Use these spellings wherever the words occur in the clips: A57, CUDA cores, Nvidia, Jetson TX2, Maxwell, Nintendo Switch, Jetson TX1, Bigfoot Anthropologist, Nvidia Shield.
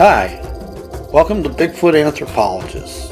Hi, welcome to Bigfoot Anthropologist.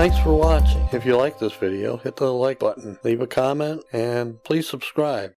Thanks for watching. If you like this video, hit the like button, leave a comment, and please subscribe.